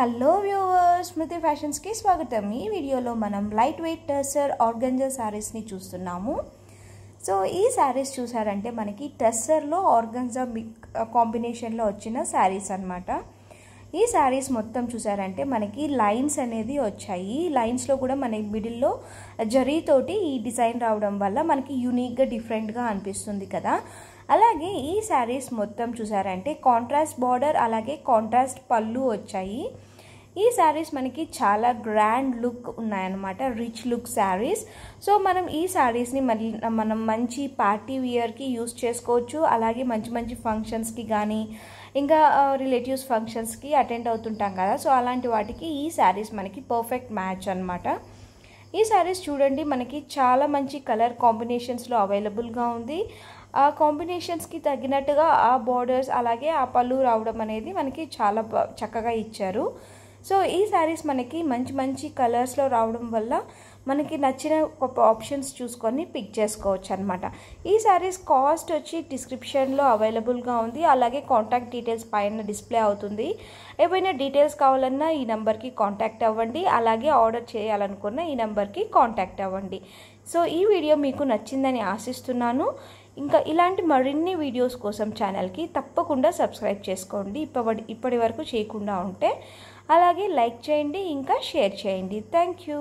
Hello viewers, స్మృతి ఫ్యాషన్స్కి స్వాగతం. ఈ వీడియోలో మనం లైట్ వెయిట్ టస్సర్ ఆర్గంజా శారీస్ని చూస్తున్నాము. సో ఈ శారీస్ చూసారంటే మనకి టస్సర్లో ఆర్గంజా కాంబినేషన్లో వచ్చిన శారీస్ అన్నమాట. ఈ శారీస్ మొత్తం చూసారంటే మనకి లైన్స్ అనేది వచ్చాయి. లైన్స్లో కూడా మనకి మిడిల్లో జరీతోటి ఈ డిజైన్ రావడం వల్ల మనకి యూనిక్గా డిఫరెంట్గా అనిపిస్తుంది కదా. అలాగే ఈ శారీస్ మొత్తం చూసారంటే కాంట్రాస్ట్ బార్డర్ అలాగే కాంట్రాస్ట్ పళ్ళు వచ్చాయి. ఈ శారీస్ మనకి చాలా గ్రాండ్ లుక్ ఉన్నాయన్నమాట, రిచ్ లుక్ శారీస్. సో మనం ఈ శారీస్ని మనం మంచి పార్టీ వియర్కి యూస్ చేసుకోవచ్చు. అలాగే మంచి మంచి ఫంక్షన్స్కి కానీ ఇంకా రిలేటివ్స్ ఫంక్షన్స్కి అటెండ్ అవుతుంటాం కదా, సో అలాంటి వాటికి ఈ శారీస్ మనకి పర్ఫెక్ట్ మ్యాచ్ అనమాట. ఈ శారీస్ చూడండి, మనకి చాలా మంచి కలర్ కాంబినేషన్స్లో అవైలబుల్గా ఉంది. ఆ కాంబినేషన్స్కి తగినట్టుగా ఆ బార్డర్స్ అలాగే ఆ పళ్ళు రావడం అనేది మనకి చాలా చక్కగా ఇచ్చారు. సో ఈ శారీస్ మనకి మంచి మంచి కలర్స్లో రావడం వల్ల మనకి నచ్చిన ఆప్షన్స్ చూసుకొని పిక్ చేసుకోవచ్చు అనమాట. ఈ శారీస్ కాస్ట్ వచ్చి డిస్క్రిప్షన్లో అవైలబుల్గా ఉంది. అలాగే కాంటాక్ట్ డీటెయిల్స్ పైన డిస్ప్లే అవుతుంది. ఏవైనా డీటెయిల్స్ కావాలన్నా ఈ నెంబర్కి కాంటాక్ట్ అవ్వండి. అలాగే ఆర్డర్ చేయాలనుకున్న ఈ నెంబర్కి కాంటాక్ట్ అవ్వండి. సో ఈ వీడియో మీకు నచ్చిందని ఆశిస్తున్నాను. ఇంకా ఇలాంటి మరిన్ని వీడియోస్ కోసం ఛానల్కి తప్పకుండా సబ్స్క్రైబ్ చేసుకోండి ఇప్పటి వరకు చేయకుండా ఉంటే. అలాగే లైక్ చేయండి, ఇంకా షేర్ చేయండి. Thank you.